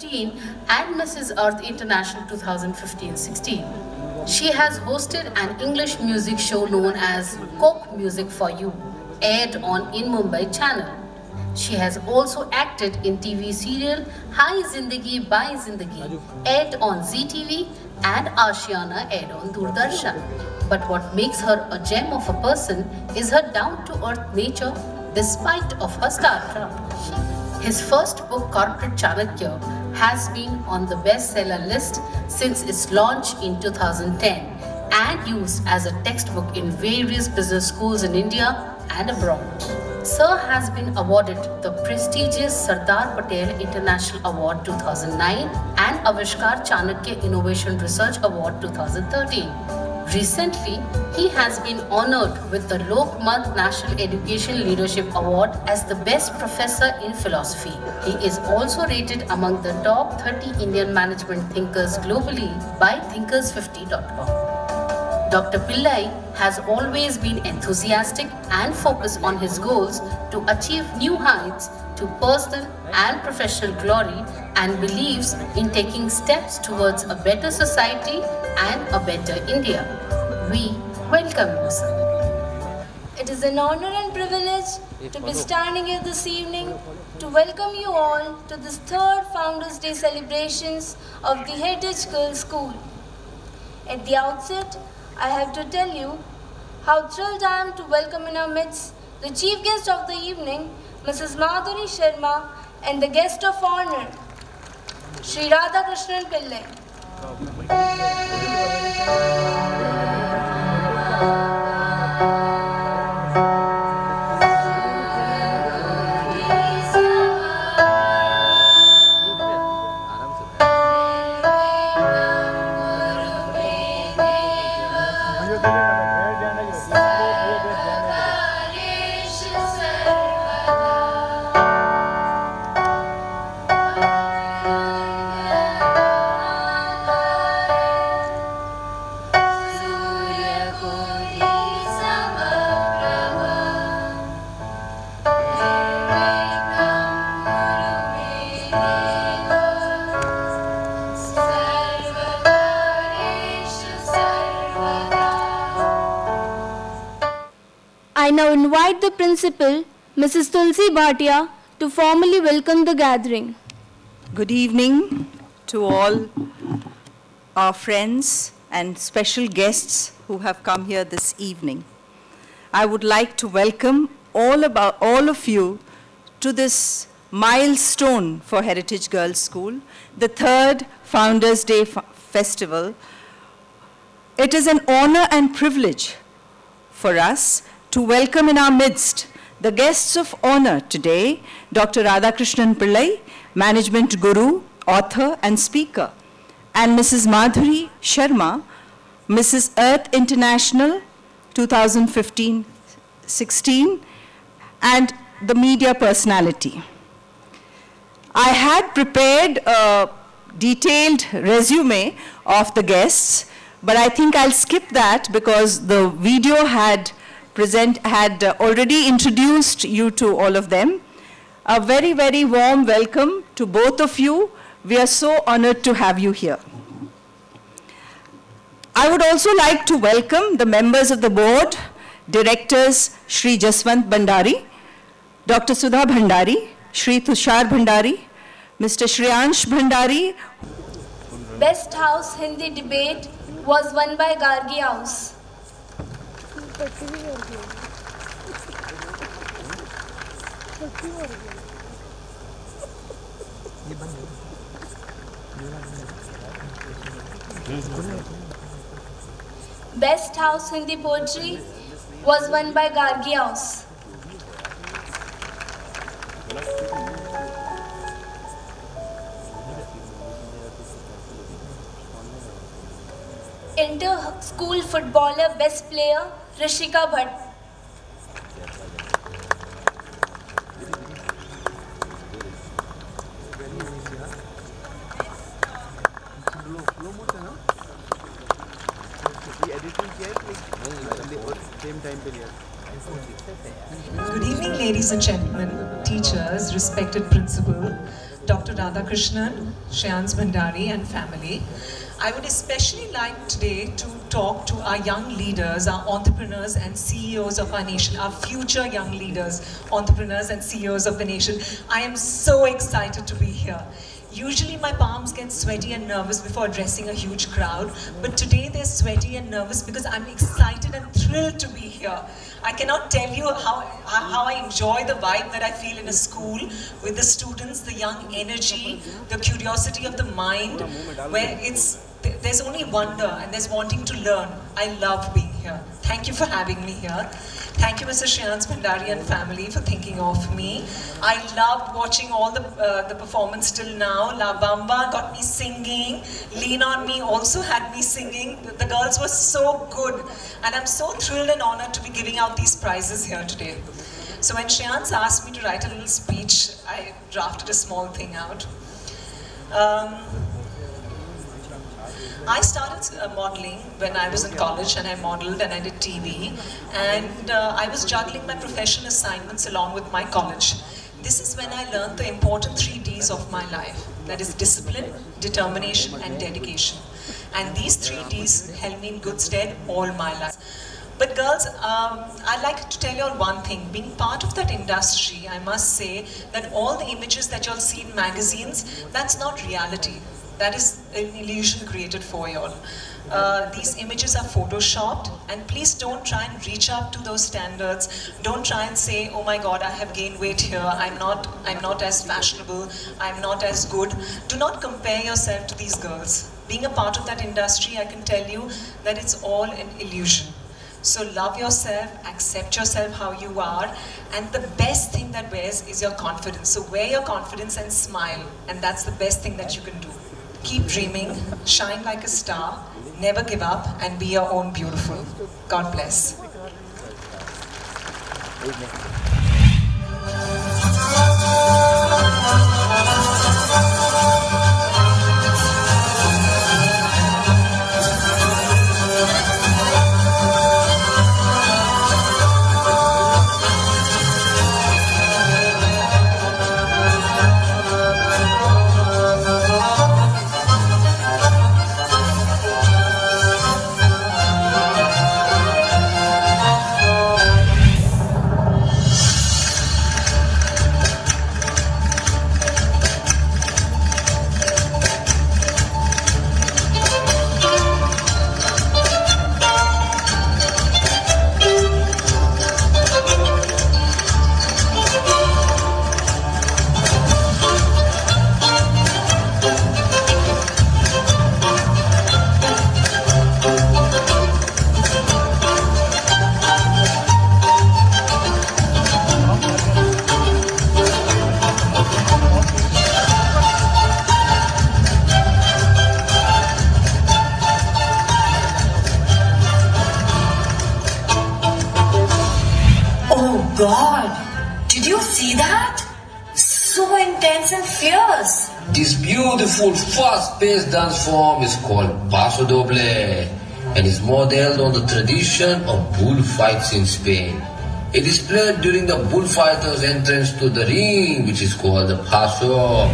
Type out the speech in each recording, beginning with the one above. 2015 and Mrs. Earth International 2015-16. She has hosted an English music show known as Coke Music for You, aired on In Mumbai channel. She has also acted in TV serial Hai Zindagi, Bye Zindagi, aired on ZTV, and Ashiana, aired on Doordarshan. But what makes her a gem of a person is her down-to-earth nature despite of her starcraft. His first book, Corporate Chalakya, has been on the bestseller list since its launch in 2010 and used as a textbook in various business schools in India and abroad. Sir has been awarded the prestigious Sardar Patel International Award 2009 and Avishkar Chanakya Innovation Research Award 2013. Recently, he has been honored with the Lokmanth National Education Leadership Award as the best professor in philosophy. He is also rated among the top 30 Indian management thinkers globally by thinkers50.com. Dr. Pillai has always been enthusiastic and focused on his goals to achieve new heights to personal and professional glory and believes in taking steps towards a better society and a better India. We welcome you, sir. It is an honor and privilege to be standing here this evening to welcome you all to this third Founders Day celebrations of the Heritage Girls School. At the outset, I have to tell you how thrilled I am to welcome in our midst the chief guest of the evening, Mrs. Madhuri Sharma, and the guest of honor, Shri Radhakrishnan Pillai. I now invite the principal, Mrs. Tulsi Bhatia, to formally welcome the gathering. Good evening to all our friends and special guests who have come here this evening. I would like to welcome all of you to this milestone for Heritage Girls School, the third Founders Day Festival. It is an honor and privilege for us to welcome in our midst the guests of honor today, Dr. Radhakrishnan Pillai, management guru, author and speaker, and Mrs. Madhuri Sharma, Mrs. Earth International 2015-16, and the media personality. I had prepared a detailed resume of the guests, but I think I'll skip that because the video had already introduced you to all of them. A very, very warm welcome to both of you. We are so honored to have you here. I would also like to welcome the members of the board, directors Shri Jaswant Bhandari, Dr. Sudha Bhandari, Shri Tushar Bhandari, Mr. Shriyans Bhandari. Best House Hindi debate was won by Gargi House. Best House Hindi poetry was won by Gargi House. Inter-school footballer best player Rishika Bhatt. Good evening, ladies and gentlemen, teachers, respected principal. Dr. Radhakrishnan, Shriyans Bhandari and family. I would especially like today to talk to our young leaders, our entrepreneurs and CEOs of our nation, our future young leaders, entrepreneurs and CEOs of the nation. I am so excited to be here. Usually my palms get sweaty and nervous before addressing a huge crowd, but today they're sweaty and nervous because I'm excited and thrilled to be here. I cannot tell you how I enjoy the vibe that I feel in a school with the students, the young energy, the curiosity of the mind, where there's only wonder and there's wanting to learn. I love being here. Thank you for having me here. Thank you, Mr. Shriyans Bhandari and family, for thinking of me. I loved watching all the performance till now. La Bamba got me singing. Lean On Me also had me singing. The girls were so good. And I'm so thrilled and honored to be giving out these prizes here today. So when Shriyans asked me to write a little speech, I drafted a small thing out. I started modeling when I was in college, and I modeled and I did TV, and I was juggling my professional assignments along with my college. This is when I learned the important 3 Ds of my life, that is discipline, determination and dedication. And these 3 Ds held me in good stead all my life. But girls, I'd like to tell you all one thing. Being part of that industry, I must say that all the images that you all see in magazines, that's not reality. That is an illusion created for you all. These images are photoshopped, and please don't try and reach up to those standards. Don't try and say, oh my God, I have gained weight here. I'm not as fashionable. I'm not as good. Do not compare yourself to these girls. Being a part of that industry, I can tell you that it's all an illusion. So love yourself, accept yourself how you are, and the best thing that wears is your confidence. So wear your confidence and smile, and that's the best thing that you can do. Keep dreaming, shine like a star, never give up, and be your own beautiful. God bless. Fast-paced dance form is called Paso Doble and is modeled on the tradition of bullfights in Spain. It is played during the bullfighter's entrance to the ring, which is called the Paso.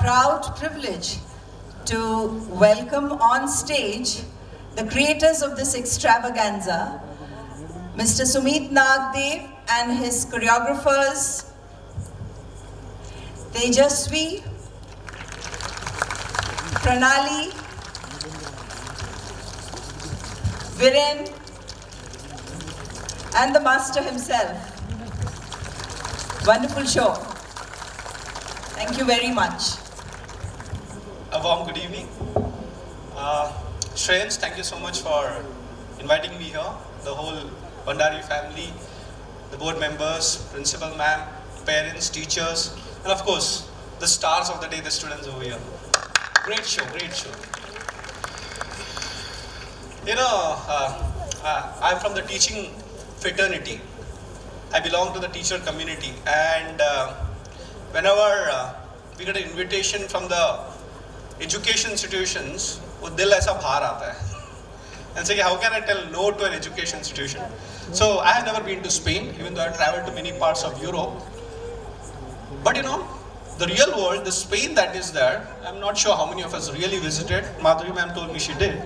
proud privilege to welcome on stage the creators of this extravaganza, Mr. Sumit Naagdev and his choreographers, Tejasvi, Pranali, Viran, and the master himself. Wonderful show. Thank you very much. A warm good evening. Shriyans, thank you so much for inviting me here. The whole Bhandari family, the board members, principal ma'am, parents, teachers, and of course, the stars of the day, the students over here. Great show, great show. You know, I'm from the teaching fraternity. I belong to the teacher community, and whenever we get an invitation from the education institutions, and say, how can I tell no to an education institution? So I have never been to Spain, even though I traveled to many parts of Europe. But you know, the real world, the Spain that is there, I'm not sure how many of us really visited. Madhuri ma'am told me she did.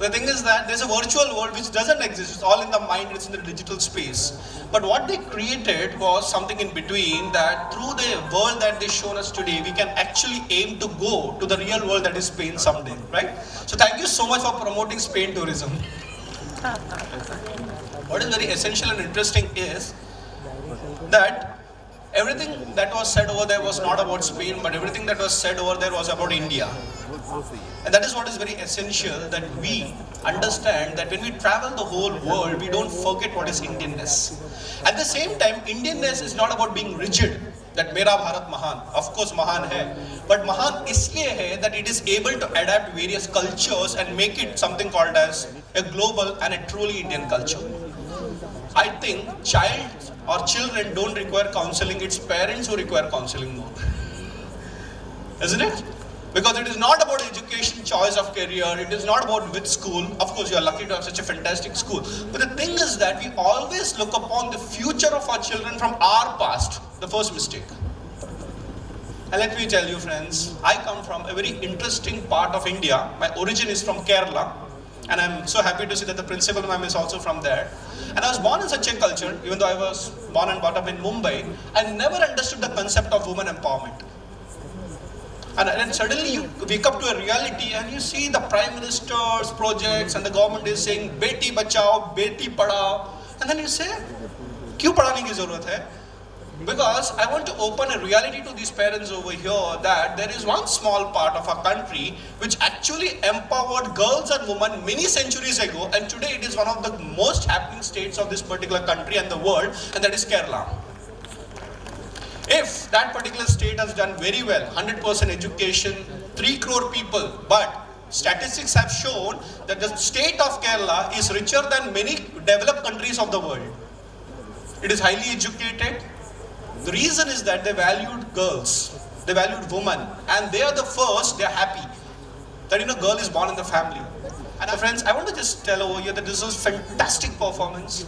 The thing is that there's a virtual world which doesn't exist. It's all in the mind, it's in the digital space. But what they created was something in between, that through the world that they've shown us today, we can actually aim to go to the real world that is Spain someday, right? So thank you so much for promoting Spain tourism. What is very essential and interesting is that everything that was said over there was not about Spain, but everything that was said over there was about India. And that is what is very essential, that we understand that when we travel the whole world, we don't forget what is Indianness. At the same time, Indianness is not about being rigid, that Mera Bharat Mahan. Of course Mahan hai, but Mahan isliye hai that it is able to adapt various cultures and make it something called as a global and a truly Indian culture. I think children don't require counseling, it's parents who require counseling more. Isn't it? Because it is not about education, choice of career, it is not about which school. Of course, you are lucky to have such a fantastic school. But the thing is that we always look upon the future of our children from our past, the first mistake. And let me tell you, friends, I come from a very interesting part of India. My origin is from Kerala. And I'm so happy to see that the principal ma'am is also from there. And I was born in such a culture, even though I was born and brought up in Mumbai, I never understood the concept of woman empowerment. And then suddenly you wake up to a reality and you see the prime minister's projects and the government is saying, Beti bachao, beti padhao. And then you say, kyun padhane ki zarurat hai? Because I want to open a reality to these parents over here that there is one small part of our country which actually empowered girls and women many centuries ago, and today it is one of the most happening states of this particular country and the world, and that is Kerala. If that particular state has done very well, 100% education, 3 crore people, but statistics have shown that the state of Kerala is richer than many developed countries of the world. It is highly educated. The reason is that they valued girls, they valued women, and they are the first, they are happy that, you know, girl is born in the family. And friends, I want to just tell over here that this was fantastic performance,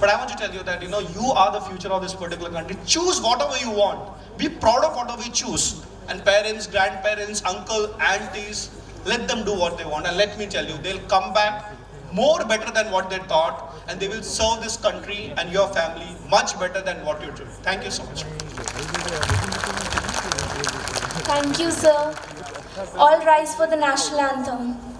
but I want to tell you that, you know, you are the future of this particular country. Choose whatever you want, be proud of whatever you choose, and parents, grandparents, uncle, aunties, let them do what they want, and let me tell you, they'll come back more better than what they thought, and they will serve this country and your family much better than what you do. Thank you so much. Thank you, sir. All rise for the national anthem.